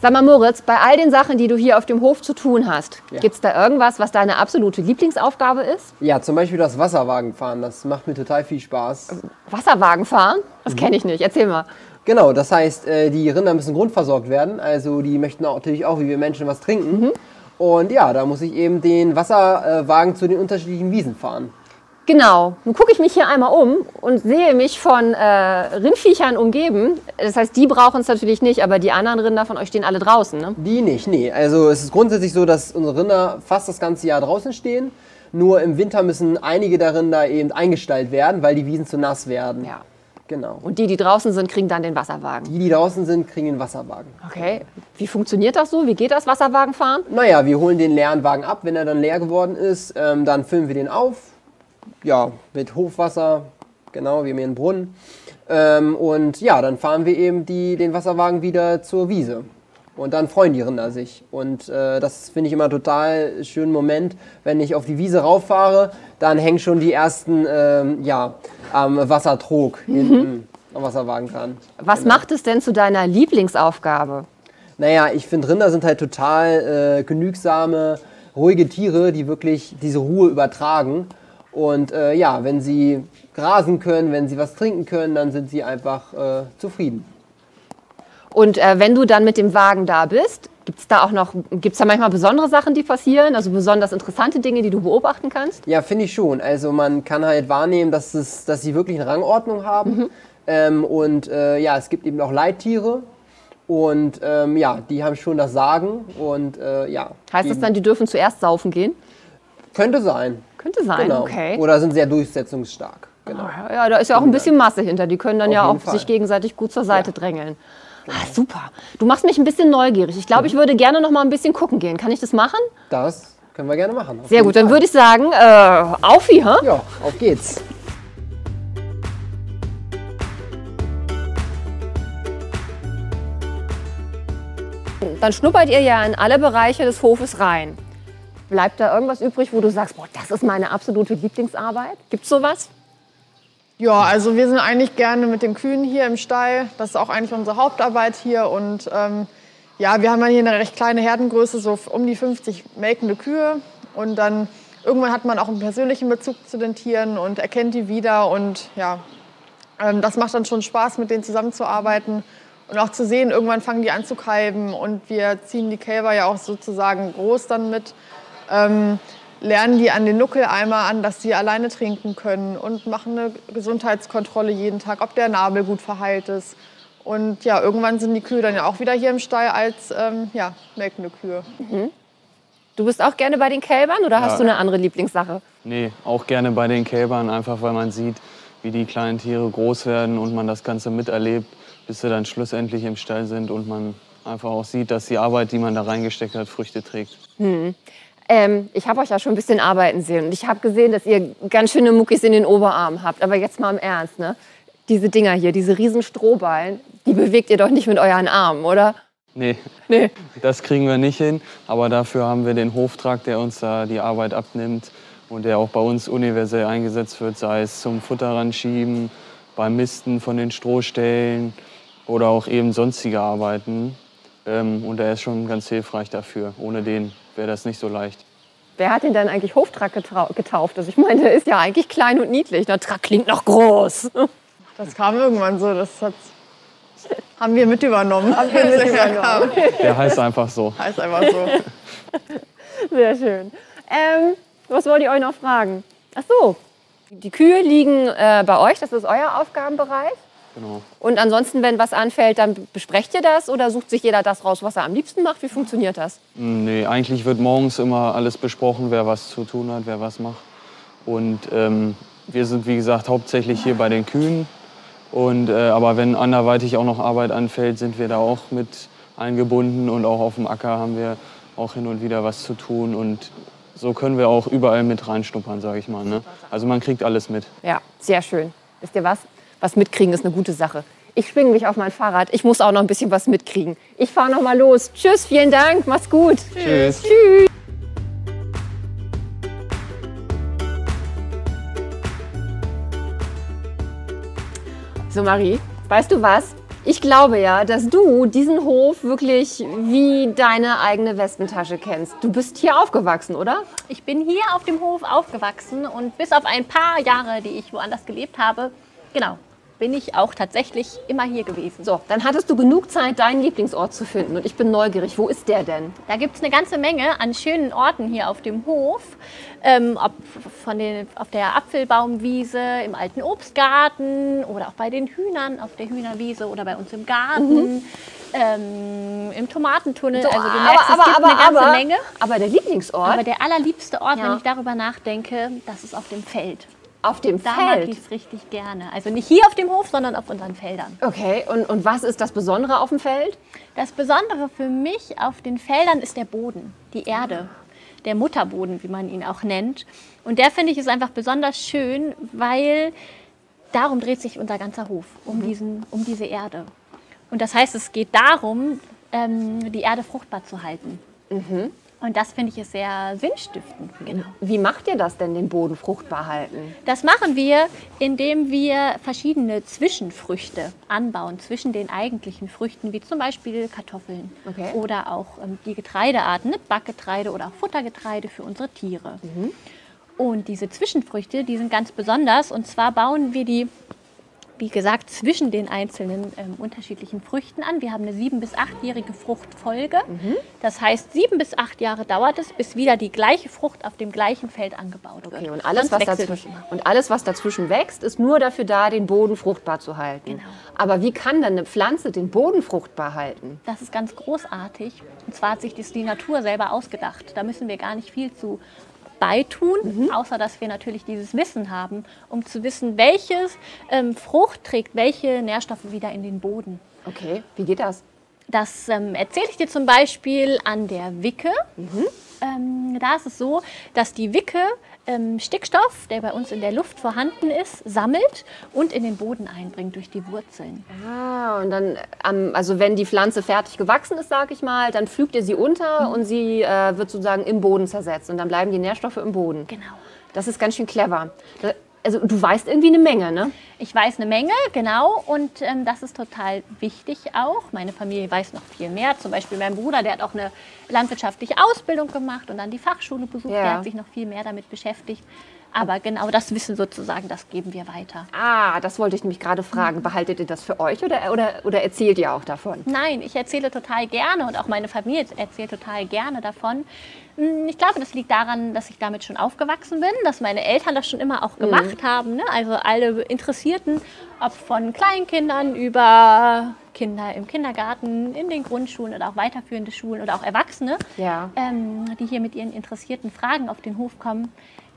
Sag mal, Moritz, bei all den Sachen, die du hier auf dem Hof zu tun hast, ja, gibt es da irgendwas, was deine absolute Lieblingsaufgabe ist? Ja, zum Beispiel das Wasserwagenfahren. Das macht mir total viel Spaß. Wasserwagenfahren? Das kenne ich nicht. Erzähl mal. Genau, das heißt, die Rinder müssen grundversorgt werden. Also die möchten natürlich auch, wie wir Menschen, was trinken. Und ja, da muss ich eben den Wasserwagen zu den unterschiedlichen Wiesen fahren. Genau. Nun gucke ich mich hier einmal um und sehe mich von Rindviechern umgeben. Das heißt, die brauchen es natürlich nicht, aber die anderen Rinder von euch stehen alle draußen, ne? Die nicht, nee. Also es ist grundsätzlich so, dass unsere Rinder fast das ganze Jahr draußen stehen. Nur im Winter müssen einige der Rinder eben eingestallt werden, weil die Wiesen zu nass werden. Ja. Genau. Und die, die draußen sind, kriegen dann den Wasserwagen? Die, die draußen sind, kriegen den Wasserwagen. Okay. Wie funktioniert das so? Wie geht das Wasserwagenfahren? Naja, wir holen den leeren Wagen ab. Wenn er dann leer geworden ist, dann füllen wir den auf. Ja, mit Hofwasser, genau, wir haben hier einen Brunnen. Und ja, dann fahren wir eben den Wasserwagen wieder zur Wiese. Und dann freuen die Rinder sich. Und das finde ich immer total schönen Moment, wenn ich auf die Wiese rauffahre, dann hängen schon die ersten am Wassertrog hinten am Wasserwagen dran. Was macht es denn zu deiner Lieblingsaufgabe? Naja, ich finde, Rinder sind halt total genügsame, ruhige Tiere, die wirklich diese Ruhe übertragen. Und ja, wenn sie grasen können, wenn sie was trinken können, dann sind sie einfach zufrieden. Und wenn du dann mit dem Wagen da bist, gibt's da manchmal besondere Sachen, die passieren? Also besonders interessante Dinge, die du beobachten kannst? Ja, finde ich schon. Also man kann halt wahrnehmen, dass sie wirklich eine Rangordnung haben. Es gibt eben auch Leittiere. Und ja, die haben schon das Sagen. Und ja. Heißt das dann, die dürfen zuerst saufen gehen? Könnte sein. Könnte sein, genau. Okay. Oder sind sehr durchsetzungsstark. Genau. Ah, ja, da ist ja auch ein bisschen Masse hinter. Die können dann sich gegenseitig gut zur Seite drängeln. Genau. Ah, super. Du machst mich ein bisschen neugierig. Ich glaube, ich würde gerne noch mal ein bisschen gucken gehen. Kann ich das machen? Das können wir gerne machen. Sehr gut, dann würde ich sagen, auf wie, hä? Ja, auf geht's. Dann schnuppert ihr ja in alle Bereiche des Hofes rein. Bleibt da irgendwas übrig, wo du sagst, boah, das ist meine absolute Lieblingsarbeit? Gibt's sowas? Ja, also wir sind eigentlich gerne mit den Kühen hier im Stall. Das ist auch eigentlich unsere Hauptarbeit hier. Und ja, wir haben ja hier eine recht kleine Herdengröße, so um die 50 melkende Kühe. Und dann irgendwann hat man auch einen persönlichen Bezug zu den Tieren und erkennt die wieder. Und ja, das macht dann schon Spaß, mit denen zusammenzuarbeiten. Und auch zu sehen, irgendwann fangen die an zu kalben. Und wir ziehen die Kälber ja auch sozusagen groß dann mit. Lernen die an den Nuckeleimer an, dass sie alleine trinken können und machen eine Gesundheitskontrolle jeden Tag, ob der Nabel gut verheilt ist. Und ja, irgendwann sind die Kühe dann ja auch wieder hier im Stall als melkende Kühe. Mhm. Du bist auch gerne bei den Kälbern oder hast du eine andere Lieblingssache? Nee, auch gerne bei den Kälbern, einfach weil man sieht, wie die kleinen Tiere groß werden und man das Ganze miterlebt, bis sie dann schlussendlich im Stall sind und man einfach auch sieht, dass die Arbeit, die man da reingesteckt hat, Früchte trägt. Mhm. Ich habe euch ja schon ein bisschen arbeiten sehen und ich habe gesehen, dass ihr ganz schöne Muckis in den Oberarmen habt. Aber jetzt mal im Ernst, ne? Diese Dinger hier, diese riesen Strohballen, die bewegt ihr doch nicht mit euren Armen, oder? Nee, das kriegen wir nicht hin. Aber dafür haben wir den Hoftrag, der uns da die Arbeit abnimmt und der auch bei uns universell eingesetzt wird, sei es zum Futter ranschieben, beim Misten von den Strohstellen oder auch eben sonstige Arbeiten. Und er ist schon ganz hilfreich dafür. Ohne den wäre das nicht so leicht. Wer hat ihn denn eigentlich Hoftrack getauft? Also ich meine, der ist ja eigentlich klein und niedlich. Der Track klingt noch groß. Das kam irgendwann so. Das haben wir mit übernommen. Der heißt einfach so. Sehr schön. Was wollte ich euch noch fragen? Ach so, die Kühe liegen bei euch. Das ist euer Aufgabenbereich. Genau. Und ansonsten, wenn was anfällt, dann besprecht ihr das oder sucht sich jeder das raus, was er am liebsten macht? Wie funktioniert das? Nee, eigentlich wird morgens immer alles besprochen, wer was zu tun hat, wer was macht. Und wir sind, wie gesagt, hauptsächlich hier bei den Kühen. Und, aber wenn anderweitig auch noch Arbeit anfällt, sind wir da auch mit eingebunden. Und auch auf dem Acker haben wir auch hin und wieder was zu tun. Und so können wir auch überall mit reinschnuppern, sage ich mal, ne? Also man kriegt alles mit. Ja, sehr schön. Wisst ihr was? Was mitkriegen ist eine gute Sache. Ich schwinge mich auf mein Fahrrad. Ich muss auch noch ein bisschen was mitkriegen. Ich fahre noch mal los. Tschüss, vielen Dank. Mach's gut. Tschüss. Tschüss. So Marie, weißt du was? Ich glaube ja, dass du diesen Hof wirklich wie deine eigene Westentasche kennst. Du bist hier aufgewachsen, oder? Ich bin hier auf dem Hof aufgewachsen und bis auf ein paar Jahre, die ich woanders gelebt habe, genau, bin ich auch tatsächlich immer hier gewesen. So, dann hattest du genug Zeit, deinen Lieblingsort zu finden. Und ich bin neugierig, wo ist der denn? Da gibt es eine ganze Menge an schönen Orten hier auf dem Hof. Auf der Apfelbaumwiese, im alten Obstgarten oder auch bei den Hühnern auf der Hühnerwiese oder bei uns im Garten. Mhm. Im Tomatentunnel, so, also du merkst, es gibt eine ganze Menge. Aber der Lieblingsort? Aber der allerliebste Ort, ja, wenn ich darüber nachdenke, das ist auf dem Feld. Auf dem Feld? Da mag ich es richtig gerne. Also nicht hier auf dem Hof, sondern auf unseren Feldern. Okay, und was ist das Besondere auf dem Feld? Das Besondere für mich auf den Feldern ist der Boden, die Erde, der Mutterboden, wie man ihn auch nennt. Und der, finde ich, ist einfach besonders schön, weil darum dreht sich unser ganzer Hof, um diese Erde. Und das heißt, es geht darum, die Erde fruchtbar zu halten. Mhm. Und das finde ich sehr sinnstiftend. Genau. Wie macht ihr das denn, den Boden fruchtbar halten? Das machen wir, indem wir verschiedene Zwischenfrüchte anbauen, zwischen den eigentlichen Früchten, wie zum Beispiel Kartoffeln, okay, oder auch die Getreidearten, ne? Backgetreide oder auch Futtergetreide für unsere Tiere. Mhm. Und diese Zwischenfrüchte, die sind ganz besonders, und zwar bauen wir die, wie gesagt, zwischen den einzelnen unterschiedlichen Früchten an. Wir haben eine 7- bis 8-jährige Fruchtfolge. Mhm. Das heißt, 7 bis 8 Jahre dauert es, bis wieder die gleiche Frucht auf dem gleichen Feld angebaut wird. Okay, und alles, was dazwischen wächst, ist nur dafür da, den Boden fruchtbar zu halten. Genau. Aber wie kann denn eine Pflanze den Boden fruchtbar halten? Das ist ganz großartig. Und zwar hat sich das die Natur selber ausgedacht. Da müssen wir gar nicht viel zu beitun, mhm, außer dass wir natürlich dieses Wissen haben, um zu wissen, welches Frucht trägt welche Nährstoffe wieder in den Boden. Okay, wie geht das? Das erzähle ich dir zum Beispiel an der Wicke. Mhm. Da ist es so, dass die Wicke Stickstoff, der bei uns in der Luft vorhanden ist, sammelt und in den Boden einbringt durch die Wurzeln. Ah, und dann, also wenn die Pflanze fertig gewachsen ist, sage ich mal, dann pflügt ihr sie unter, mhm, und sie wird sozusagen im Boden zersetzt. Und dann bleiben die Nährstoffe im Boden. Genau. Das ist ganz schön clever. Also du weißt irgendwie eine Menge, ne? Ich weiß eine Menge, genau. Und das ist total wichtig auch. Meine Familie weiß noch viel mehr. Zum Beispiel mein Bruder, der hat auch eine landwirtschaftliche Ausbildung gemacht und dann die Fachschule besucht. Ja. Der hat sich noch viel mehr damit beschäftigt. Aber genau das Wissen sozusagen, das geben wir weiter. Ah, das wollte ich nämlich gerade fragen. Behaltet ihr das für euch oder erzählt ihr auch davon? Nein, ich erzähle total gerne und auch meine Familie erzählt total gerne davon. Ich glaube, das liegt daran, dass ich damit schon aufgewachsen bin, dass meine Eltern das schon immer auch gemacht haben, ne? Also alle Interessierten, ob von Kleinkindern über Kinder im Kindergarten, in den Grundschulen oder auch weiterführende Schulen oder auch Erwachsene, ja, die hier mit ihren interessierten Fragen auf den Hof kommen.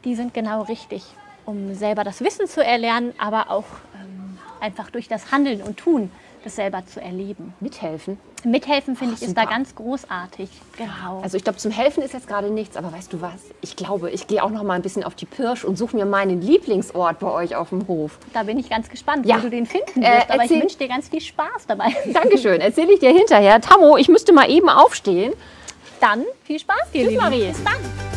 Die sind genau richtig, um selber das Wissen zu erlernen, aber auch einfach durch das Handeln und Tun das selber zu erleben. Mithelfen? Mithelfen, finde ich, ist da ganz großartig. Genau. Also ich glaube, zum Helfen ist jetzt gerade nichts, aber weißt du was? Ich glaube, ich gehe auch noch mal ein bisschen auf die Pirsch und suche mir meinen Lieblingsort bei euch auf dem Hof. Da bin ich ganz gespannt, ja, wo du den finden wirst, aber ich wünsche dir ganz viel Spaß dabei. Dankeschön, erzähle ich dir hinterher. Tammo, ich müsste mal eben aufstehen. Dann viel Spaß dir, liebe Marie. Bis dann.